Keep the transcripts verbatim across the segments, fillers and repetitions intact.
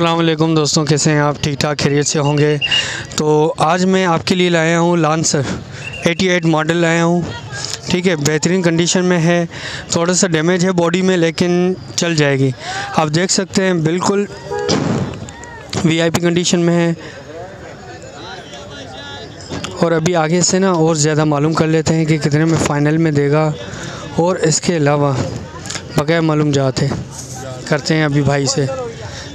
अस्सलाम वालेकुम दोस्तों, कैसे हैं आप? ठीक ठाक खैरियत से होंगे। तो आज मैं आपके लिए लाया हूँ लांसर अठासी मॉडल लाया हूँ। ठीक है, बेहतरीन कंडीशन में है, थोड़ा सा डैमेज है बॉडी में लेकिन चल जाएगी। आप देख सकते हैं बिल्कुल वीआईपी कंडीशन में है। और अभी आगे से ना और ज़्यादा मालूम कर लेते हैं कि कितने में फ़ाइनल में देगा, और इसके अलावा बगैर मालूम जाते करते हैं अभी भाई से।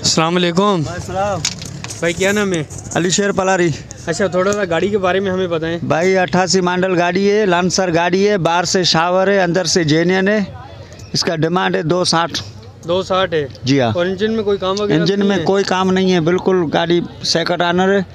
अस्सलाम वालेकुम भाई, क्या नाम है? अली शेर पलारी। अच्छा, थोड़ा सा गाड़ी के बारे में हमें बताएं भाई। अट्ठासी मॉडल गाड़ी है, लांसर गाड़ी है, बाहर से शावर है, अंदर से जेनियन है। इसका डिमांड है दो साठ दो साठ है जी हाँ। और इंजन में कोई काम वगैरह? इंजन में कोई काम नहीं है, बिल्कुल गाड़ी सेकंड ऑनर है,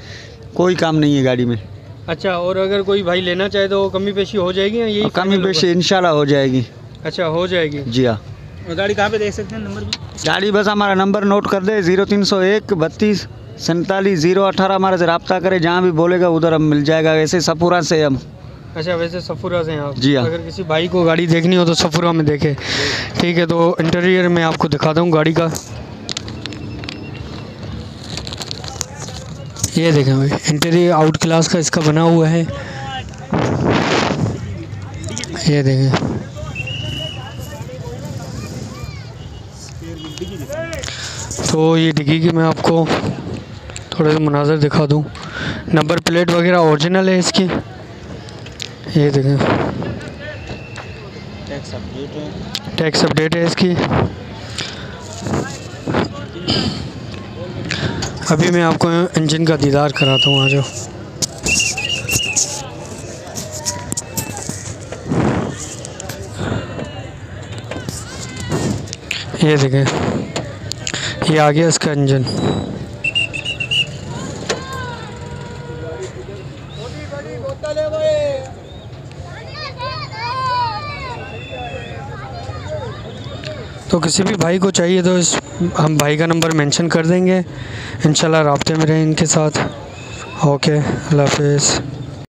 कोई काम नहीं है गाड़ी में। अच्छा, और अगर कोई भाई लेना चाहे तो कमी पेशी हो जाएगी? यही कमी पेशी इंशाल्लाह हो जाएगी। अच्छा, हो जाएगी जी हाँ। और गाड़ी कहाँ पे देख सकते हैं? नंबर भी गाड़ी बस हमारा नंबर नोट कर दे, जीरो तीन सौ एक बत्तीस सैंतालीस जीरो अठारह हमारे से रब्ता करें, जहाँ भी बोलेगा उधर हम मिल जाएगा। वैसे सफूरा से हम। अच्छा, वैसे सफूरा से हैं आप जी हाँ। अगर किसी भाई को गाड़ी देखनी हो तो सफूरा में देखे। ठीक है, तो इंटीरियर में आपको दिखाता हूँ गाड़ी का। ये देखें भाई, इंटीरियर आउट क्लास का इसका बना हुआ है। ये देखें, तो ये डिग्गी की मैं आपको थोड़ा सा मुनाजर दिखा दूँ। नंबर प्लेट वगैरह ओरिजिनल है इसकी। ये देखें, टैक्स अपडेट है, टैक्स अपडेट है इसकी। अभी मैं आपको इंजन का दीदार कराता हूँ, आ जाओ। ये देखें, ये आ गया इसका इंजन। तो किसी भी भाई को चाहिए तो इस हम भाई का नंबर मेंशन कर देंगे। इंशाल्लाह राब्ते में रहें इनके साथ। ओके, अल्लाह हाफिज़।